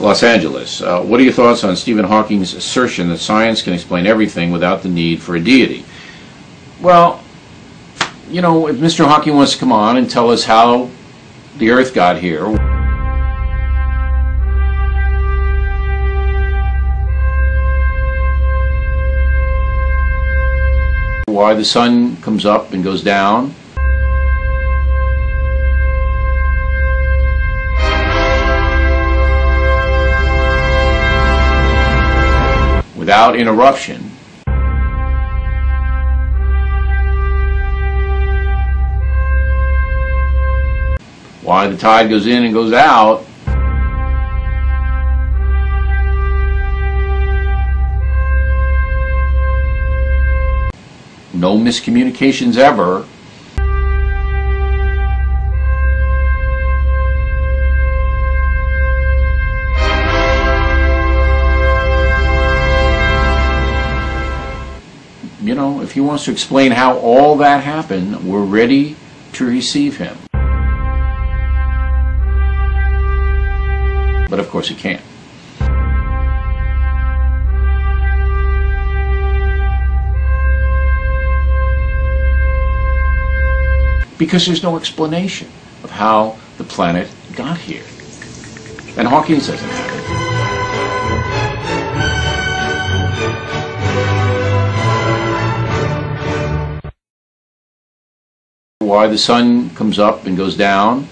Los Angeles. What are your thoughts on Stephen Hawking's assertion that science can explain everything without the need for a deity? Well, you know, if Mr. Hawking wants to come on and tell us how the Earth got here, why the sun comes up and goes down, without interruption, why the tide goes in and goes out, no miscommunications ever, you know, if he wants to explain how all that happened, we're ready to receive him. But of course he can't. Because there's no explanation of how the planet got here. And Hawking doesn't have it. Why the sun comes up and goes down,